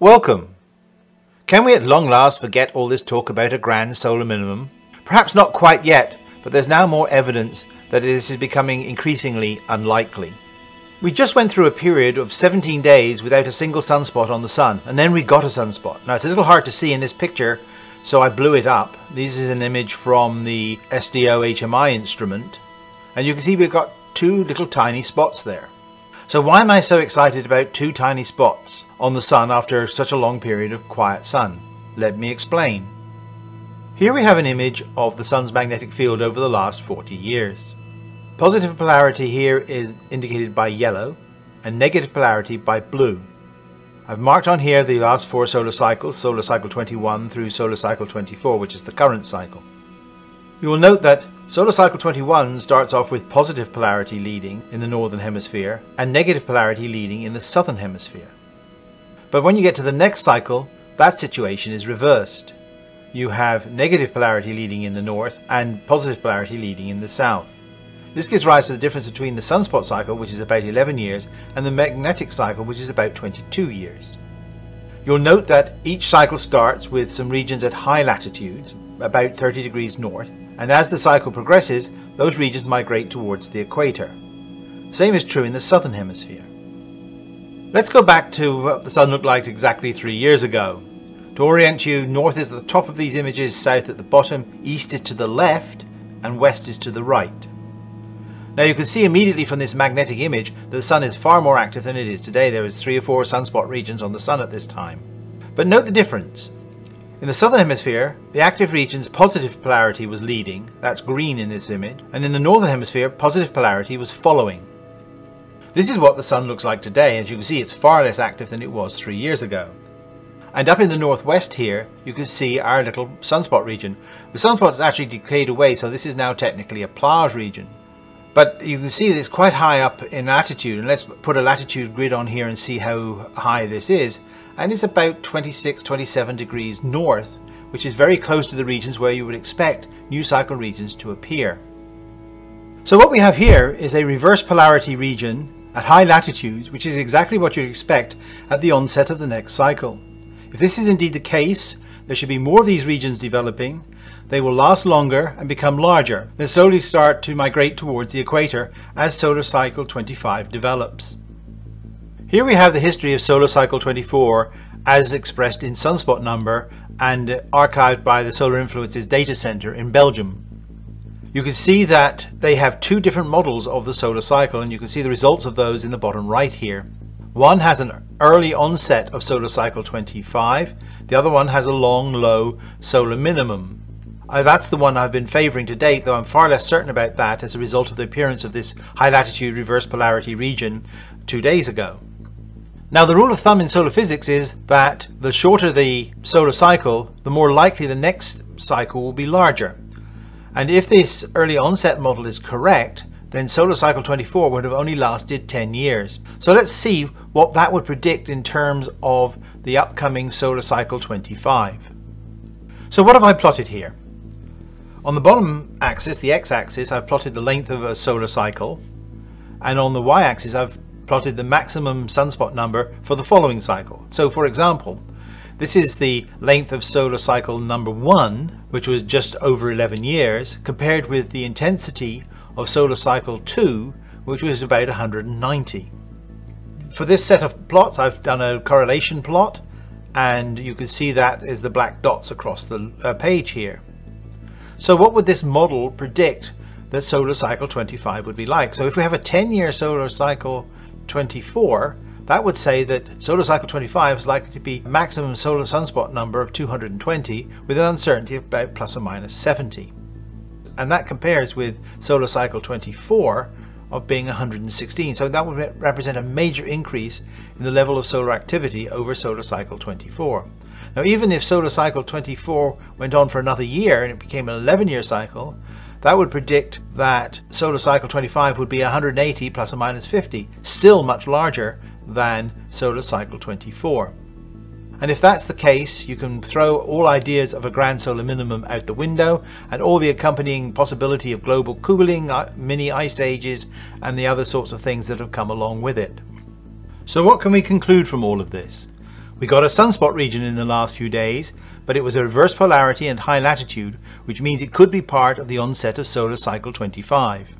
Welcome! Can we at long last forget all this talk about a grand solar minimum? Perhaps not quite yet, but there's now more evidence that this is becoming increasingly unlikely. We just went through a period of 17 days without a single sunspot on the sun, and then we got a sunspot. Now it's a little hard to see in this picture, so I blew it up. This is an image from the SDO HMI instrument, and you can see we've got two little tiny spots there. So why am I so excited about two tiny spots on the sun after such a long period of quiet sun? Let me explain. Here we have an image of the sun's magnetic field over the last 40 years. Positive polarity here is indicated by yellow and negative polarity by blue. I've marked on here the last four solar cycles, solar cycle 21 through solar cycle 24, which is the current cycle. You will note that solar cycle 21 starts off with positive polarity leading in the northern hemisphere and negative polarity leading in the southern hemisphere. But when you get to the next cycle, that situation is reversed. You have negative polarity leading in the north and positive polarity leading in the south. This gives rise to the difference between the sunspot cycle, which is about 11 years, and the magnetic cycle, which is about 22 years. You'll note that each cycle starts with some regions at high latitudes, about 30 degrees north, and as the cycle progresses, those regions migrate towards the equator. Same is true in the southern hemisphere. Let's go back to what the sun looked like exactly 3 years ago. To orient you, north is at the top of these images, south at the bottom, east is to the left, and west is to the right. Now you can see immediately from this magnetic image that the sun is far more active than it is today. There was 3 or 4 sunspot regions on the sun at this time. But note the difference. In the southern hemisphere, the active region's positive polarity was leading, that's green in this image, and in the northern hemisphere, positive polarity was following. This is what the sun looks like today. As you can see, it's far less active than it was 3 years ago. And up in the northwest here, you can see our little sunspot region. The sunspot has actually decayed away, so this is now technically a plage region. But you can see that it's quite high up in latitude, and let's put a latitude grid on here and see how high this is. And it's about 26, 27 degrees north, which is very close to the regions where you would expect new cycle regions to appear. So what we have here is a reverse polarity region at high latitudes, which is exactly what you'd expect at the onset of the next cycle. If this is indeed the case, there should be more of these regions developing. They will last longer and become larger, then slowly start to migrate towards the equator as solar cycle 25 develops. Here we have the history of solar cycle 24 as expressed in sunspot number and archived by the Solar Influences Data Center in Belgium. You can see that they have two different models of the solar cycle, and you can see the results of those in the bottom right here. One has an early onset of solar cycle 25, the other one has a long low solar minimum. That's the one I've been favouring to date, though I'm far less certain about that as a result of the appearance of this high latitude reverse polarity region 2 days ago. Now the rule of thumb in solar physics is that the shorter the solar cycle, the more likely the next cycle will be larger. And if this early onset model is correct, then solar cycle 24 would have only lasted 10 years. So let's see what that would predict in terms of the upcoming solar cycle 25. So what have I plotted here? On the bottom axis, the x-axis, I've plotted the length of a solar cycle, and on the y-axis I've plotted the maximum sunspot number for the following cycle. So for example, this is the length of solar cycle number 1, which was just over 11 years, compared with the intensity of solar cycle 2, which was about 190. For this set of plots, I've done a correlation plot, and you can see that is the black dots across the page here. So what would this model predict that solar cycle 25 would be like? So if we have a 10-year solar cycle 24, that would say that solar cycle 25 is likely to be maximum solar sunspot number of 220 with an uncertainty of about plus or minus 70. And that compares with solar cycle 24 of being 116. So that would represent a major increase in the level of solar activity over solar cycle 24. Now even if solar cycle 24 went on for another year and it became an 11-year cycle, that would predict that solar cycle 25 would be 180 plus or minus 50, still much larger than solar cycle 24. And if that's the case, you can throw all ideas of a grand solar minimum out the window and all the accompanying possibility of global cooling, mini ice ages, and the other sorts of things that have come along with it. So what can we conclude from all of this? We got a sunspot region in the last few days, but it was a reverse polarity and high latitude, which means it could be part of the onset of solar cycle 25.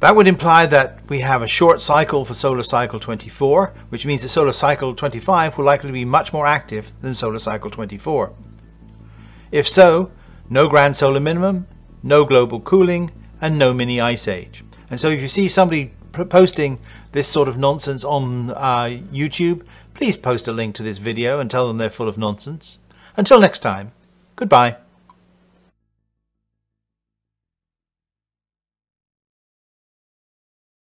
That would imply that we have a short cycle for solar cycle 24, which means that solar cycle 25 will likely be much more active than solar cycle 24. If so, no grand solar minimum, no global cooling, and no mini ice age. And so if you see somebody posting this sort of nonsense on YouTube, please post a link to this video and tell them they're full of nonsense. Until next time, goodbye.